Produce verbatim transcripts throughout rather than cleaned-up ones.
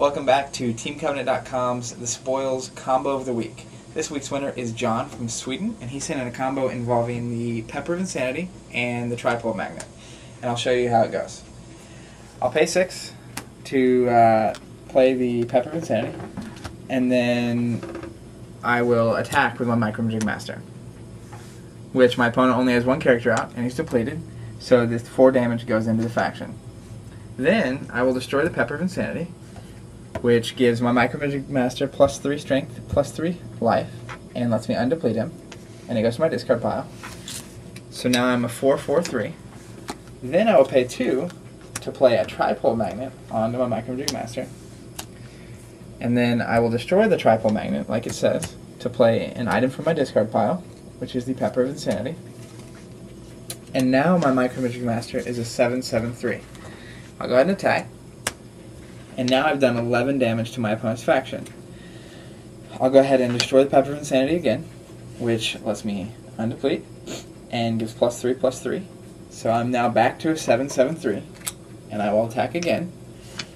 Welcome back to Team Covenant dot com's The Spoils Combo of the Week. This week's winner is John from Sweden, and he sent in a combo involving the Pepper of Insanity and the Tri-Pole Magnet. And I'll show you how it goes. I'll pay six to uh, play the Pepper of Insanity, and then I will attack with my Micromajig Master, which my opponent only has one character out, and he's depleted, so this four damage goes into the faction. Then I will destroy the Pepper of Insanity, which gives my Micromajig Master plus three strength, plus three life, and lets me undeplete him, and it goes to my discard pile. So now I'm a four four three. Then I will pay two to play a Tri-Pole Magnet onto my Micromajig Master, and then I will destroy the Tri-Pole Magnet, like it says, to play an item from my discard pile, which is the Pepper of Insanity. And now my Micromajig Master is a seven seven three. I'll go ahead and attack, and now I've done eleven damage to my opponent's faction. I'll go ahead and destroy the Pepper of Insanity again, which lets me undeplete, and gives plus three, plus three. So I'm now back to a seven seven three, and I will attack again.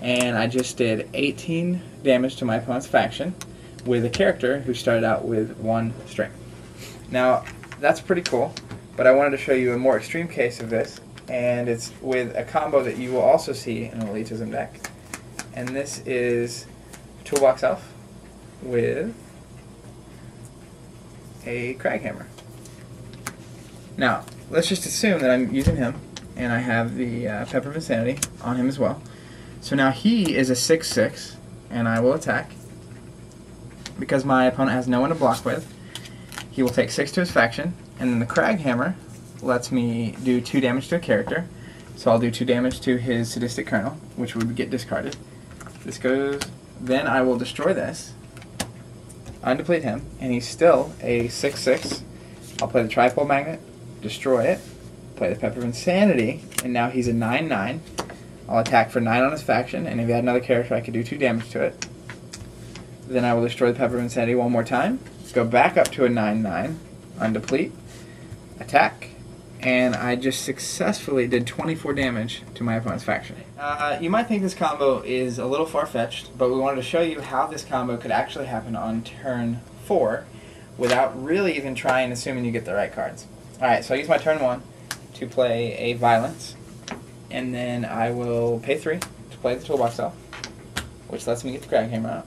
And I just did eighteen damage to my opponent's faction with a character who started out with one strength. Now, that's pretty cool, but I wanted to show you a more extreme case of this, and it's with a combo that you will also see in an elitism deck. And this is Toolbox Elf with a Crag Hammer. Now, let's just assume that I'm using him, and I have the uh, Pepper of Insanity on him as well. So now he is a six six, and I will attack. Because my opponent has no one to block with, he will take six to his faction, and then the Crag Hammer lets me do two damage to a character. So I'll do two damage to his Sadistic Colonel, which would get discarded. This goes... Then I will destroy this, undeplete him, and he's still a six six. I'll play the Tri-Pole Magnet, destroy it, play the Pepper of Insanity, and now he's a nine nine. I'll attack for nine on his faction, and if he had another character, I could do two damage to it. Then I will destroy the Pepper of Insanity one more time, go back up to a nine nine, undeplete, attack, and I just successfully did twenty-four damage to my opponent's faction. Uh, you might think this combo is a little far-fetched, but we wanted to show you how this combo could actually happen on turn four without really even trying, assuming you get the right cards. Alright, so I use my turn one to play a Violence, and then I will pay three to play the Toolbox Elf, which lets me get the Crag Hammer out.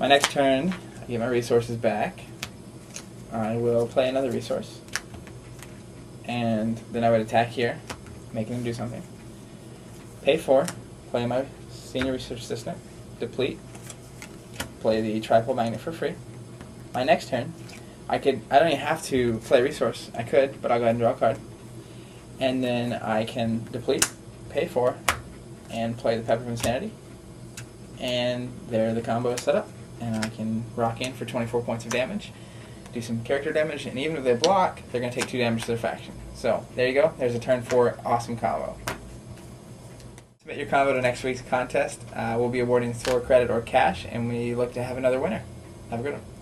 My next turn, I get my resources back. I will play another resource, and then I would attack here, making him do something. Pay four, play my Senior Research Assistant, deplete, play the Tri-Pole Magnet for free. My next turn, I could, I don't even have to play resource, I could, but I'll go ahead and draw a card. And then I can deplete, pay four, and play the Pepper of Insanity. And there the combo is set up, and I can rock in for twenty-four points of damage, do some character damage, and even if they block, they're going to take two damage to their faction. So, there you go. There's a turn four awesome combo. Submit your combo to next week's contest. Uh, we'll be awarding store credit or cash, and we look to have another winner. Have a good one.